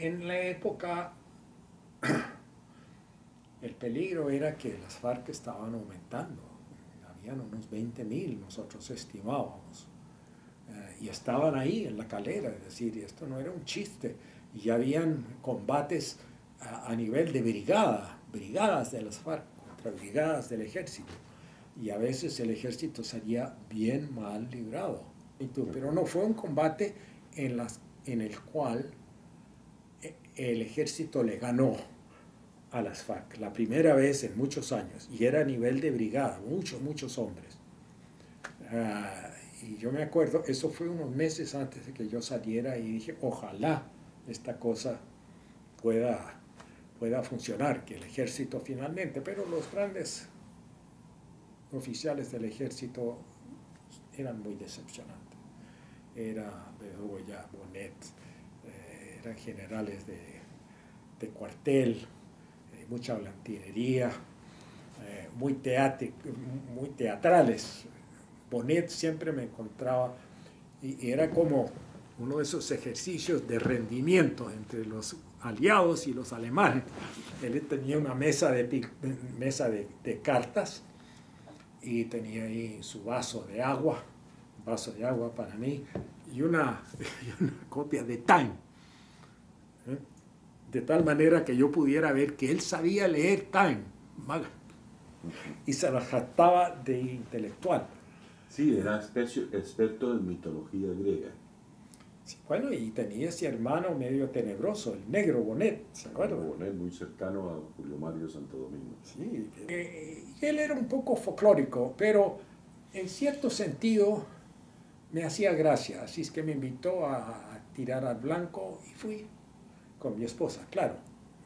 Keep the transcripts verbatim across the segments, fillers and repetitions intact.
en la época el peligro era que las FARC estaban aumentando, habían unos veinte mil, nosotros estimábamos, eh, y estaban ahí en la calera, es decir, esto no era un chiste, y habían combates a, a nivel de brigada, brigadas de las FARC contra brigadas del ejército, y a veces el ejército salía bien mal librado. Pero no fue un combate en, las, en el cual el ejército le ganó a las FARC, la primera vez en muchos años, y era a nivel de brigada, muchos, muchos hombres. Uh, y yo me acuerdo, eso fue unos meses antes de que yo saliera y dije, ojalá esta cosa pueda, pueda funcionar, que el ejército finalmente, pero los grandes oficiales del ejército eran muy decepcionantes. Era Bedoya, Bonnet, eh, eran generales de, de cuartel, mucha blantinería, eh, muy, teatri, muy teatrales. Bonnet siempre me encontraba, y, y era como uno de esos ejercicios de rendimiento entre los aliados y los alemanes. Él tenía una mesa de, mesa de, de cartas, y tenía ahí su vaso de agua, un vaso de agua para mí, y una, y una copia de Time. ¿Eh? De tal manera que yo pudiera ver que él sabía leer Time, y se la jactaba de intelectual. Sí, era experto, experto en mitología griega. Sí, bueno, y tenía ese hermano medio tenebroso, el Negro Bonnett, ¿se acuerdan? Negro Bonnett, muy cercano a Julio Mario Santo Domingo. Sí, eh, él era un poco folclórico, pero en cierto sentido me hacía gracia, así es que me invitó a, a tirar al blanco y fui. Con mi esposa, claro,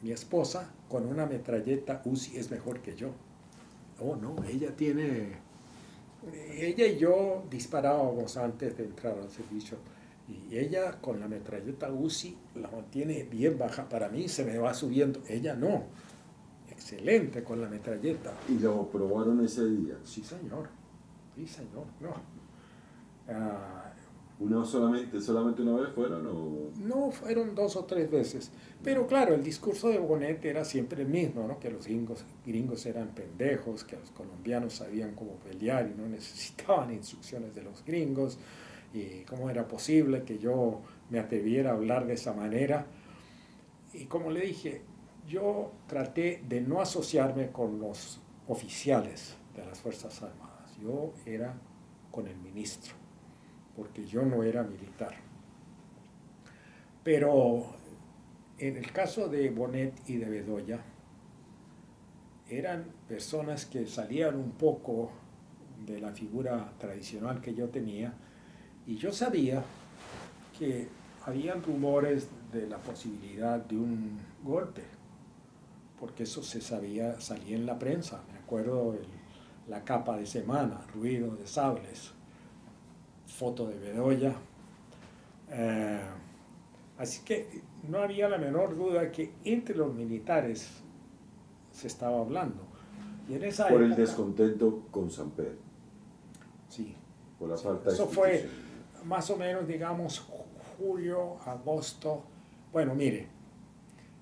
mi esposa con una metralleta Uzi es mejor que yo. Oh, no, ella tiene... Ella y yo disparábamos antes de entrar al servicio, y ella con la metralleta Uzi la mantiene bien baja. Para mí se me va subiendo, ella no. Excelente con la metralleta. ¿Y lo probaron ese día? Sí, señor. Sí, señor, no. Ah, ¿Una solamente, solamente una vez fueron? O... No, fueron dos o tres veces. Pero claro, el discurso de Bonnet era siempre el mismo, ¿no? Que los gringos, gringos eran pendejos, que los colombianos sabían cómo pelear y no necesitaban instrucciones de los gringos, y cómo era posible que yo me atreviera a hablar de esa manera. Y como le dije, yo traté de no asociarme con los oficiales de las Fuerzas Armadas. Yo era con el ministro, porque yo no era militar. Pero en el caso de Bonnet y de Bedoya, eran personas que salían un poco de la figura tradicional que yo tenía, y yo sabía que habían rumores de la posibilidad de un golpe, porque eso se sabía, salía en la prensa, me acuerdo el, la capa de semana, ruido de sables, foto de Bedoya, eh, así que no había la menor duda que entre los militares se estaba hablando. Y en esa por época, el descontento con Samper. Sí. Por la sí, falta de eso fue más o menos, digamos, julio, agosto. Bueno, mire,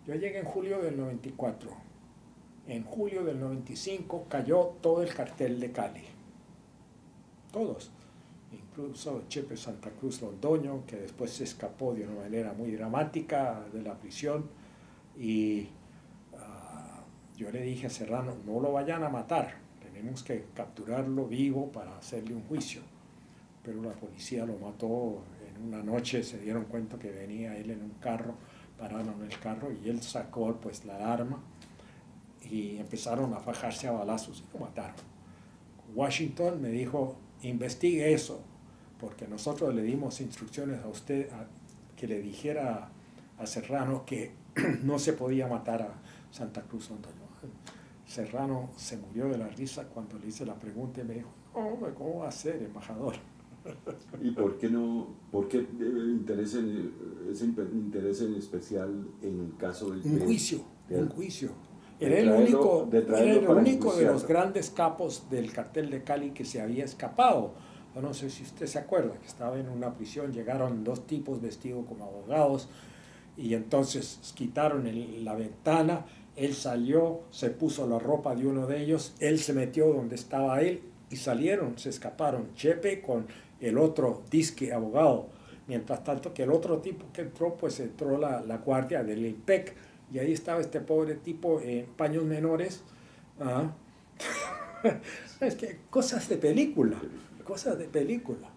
yo llegué en julio del noventa y cuatro. En julio del noventa y cinco cayó todo el cartel de Cali. Todos. Incluso Chepe Santa Cruz Londoño, que después se escapó de una manera muy dramática de la prisión, y uh, yo le dije a Serrano, no lo vayan a matar, tenemos que capturarlo vivo para hacerle un juicio, pero la policía lo mató en una noche, se dieron cuenta que venía él en un carro, pararon el carro y él sacó pues la arma y empezaron a fajarse a balazos y lo mataron. Washington me dijo, investigue eso, porque nosotros le dimos instrucciones a usted a, que le dijera a Serrano que no se podía matar a Santa Cruz Londoño. Serrano se murió de la risa cuando le hice la pregunta y me dijo, oh, ¿cómo va a ser, embajador? ¿Y por qué no, por qué interés en, ese interés en especial en el caso del... Un juicio, de, un juicio. Era el único, de, era el único de los grandes capos del cartel de Cali que se había escapado. Yo no sé si usted se acuerda que estaba en una prisión, llegaron dos tipos vestidos como abogados y entonces quitaron el, la ventana, él salió, se puso la ropa de uno de ellos, él se metió donde estaba él y salieron, se escaparon, Chepe con el otro disque abogado, mientras tanto que el otro tipo que entró, pues entró la, la guardia del I N P E C, y ahí estaba este pobre tipo en paños menores. ¿Ah? Es que cosas de película, cosas de película.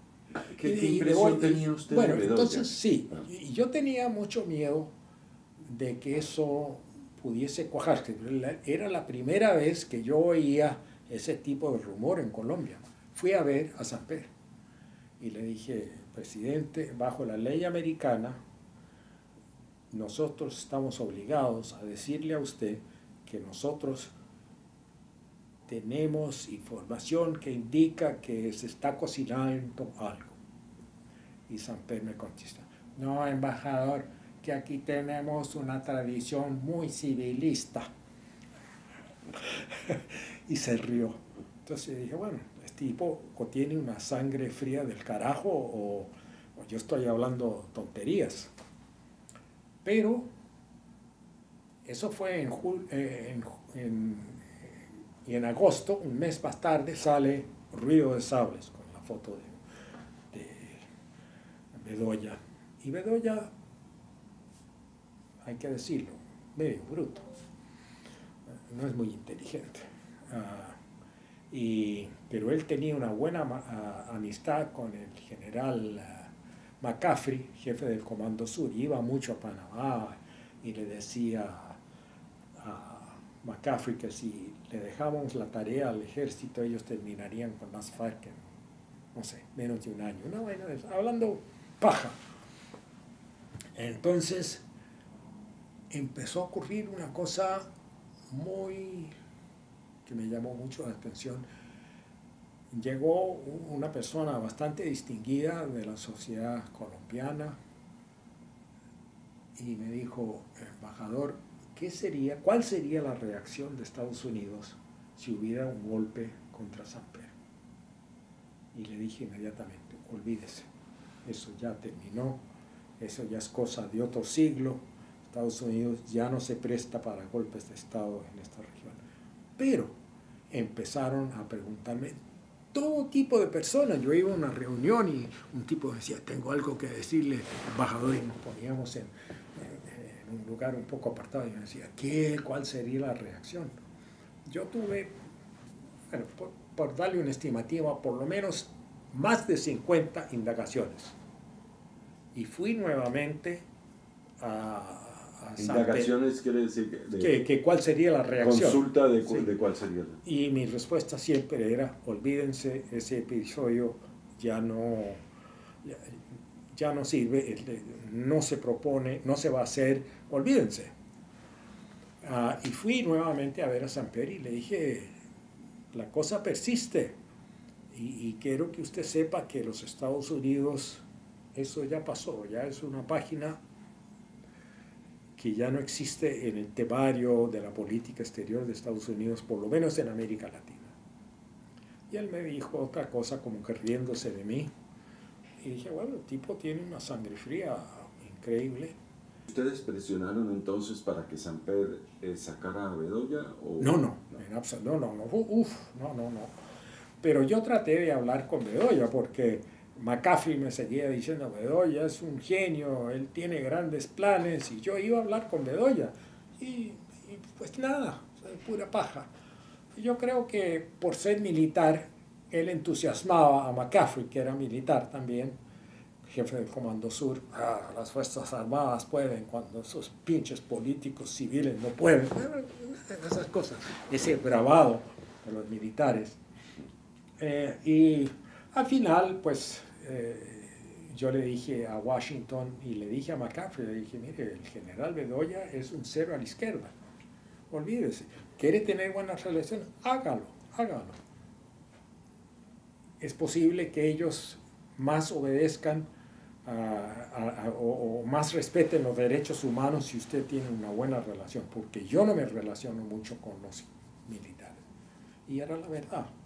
¿Qué, qué impresión tenía usted? Bueno, entonces sí, y yo tenía mucho miedo de que eso pudiese cuajarse. Era la primera vez que yo oía ese tipo de rumor en Colombia. Fui a ver a Samper y le dije, presidente, bajo la ley americana, nosotros estamos obligados a decirle a usted que nosotros tenemos información que indica que se está cocinando algo. Y Samper me contesta, no, embajador, que aquí tenemos una tradición muy civilista. Y se rió. Entonces dije, bueno, este tipo o tiene una sangre fría del carajo o, o yo estoy hablando tonterías. Pero eso fue en, jul eh, en, en y en agosto, un mes más tarde, sale Ruido de Sables con la foto de, de Bedoya. Y Bedoya, hay que decirlo, medio bruto. No es muy inteligente. Uh, y, pero él tenía una buena uh, amistad con el general uh, McCaffrey, jefe del Comando Sur. Iba mucho a Panamá y le decía a McCaffrey que si le dejamos la tarea al ejército, ellos terminarían con las FARC en, no sé, menos de un año. No, bueno, hablando paja. Entonces, empezó a ocurrir una cosa muy, que me llamó mucho la atención. Llegó una persona bastante distinguida de la sociedad colombiana y me dijo, embajador, ¿Qué sería, ¿cuál sería la reacción de Estados Unidos si hubiera un golpe contra Samper? Y le dije inmediatamente, olvídese, eso ya terminó, eso ya es cosa de otro siglo, Estados Unidos ya no se presta para golpes de Estado en esta región. Pero empezaron a preguntarme todo tipo de personas. Yo iba a una reunión y un tipo decía, tengo algo que decirle, embajador, y nos poníamos en un lugar un poco apartado y me decía, ¿qué? ¿Cuál sería la reacción? Yo tuve, bueno, por, por darle una estimativa, por lo menos más de cincuenta indagaciones. Y fui nuevamente a, a ¿Indagaciones Samper, quiere decir? De, que, que ¿cuál sería la reacción? Consulta de, cu sí. de cuál sería. Y mi respuesta siempre era, olvídense, ese episodio ya no... Ya, ya no sirve, no se propone, no se va a hacer, olvídense. Ah, y fui nuevamente a ver a Samper y le dije, la cosa persiste y, y quiero que usted sepa que los Estados Unidos, eso ya pasó, ya es una página que ya no existe en el temario de la política exterior de Estados Unidos, por lo menos en América Latina. Y él me dijo otra cosa como que riéndose de mí. Y dije, bueno, el tipo tiene una sangre fría increíble. ¿Ustedes presionaron entonces para que Samper eh, sacara a Bedoya? O... No, no, no, en absoluto, no, no, no, uf, no, no, no. Pero yo traté de hablar con Bedoya porque McCaffrey me seguía diciendo, Bedoya es un genio, él tiene grandes planes, y yo iba a hablar con Bedoya. Y, y pues nada, pura paja. Yo creo que por ser militar, él entusiasmaba a McCaffrey, que era militar también, jefe del Comando Sur. Ah, las Fuerzas Armadas pueden cuando esos pinches políticos civiles no pueden. Esas cosas, ese bravado de los militares. Eh, y al final, pues, eh, yo le dije a Washington y le dije a McCaffrey, le dije, mire, el general Bedoya es un cero a la izquierda. Olvídese. ¿Quiere tener buenas relaciones? Hágalo, hágalo. Es posible que ellos más obedezcan uh, a, a, o, o más respeten los derechos humanos si usted tiene una buena relación, porque yo no me relaciono mucho con los militares. Y era la verdad.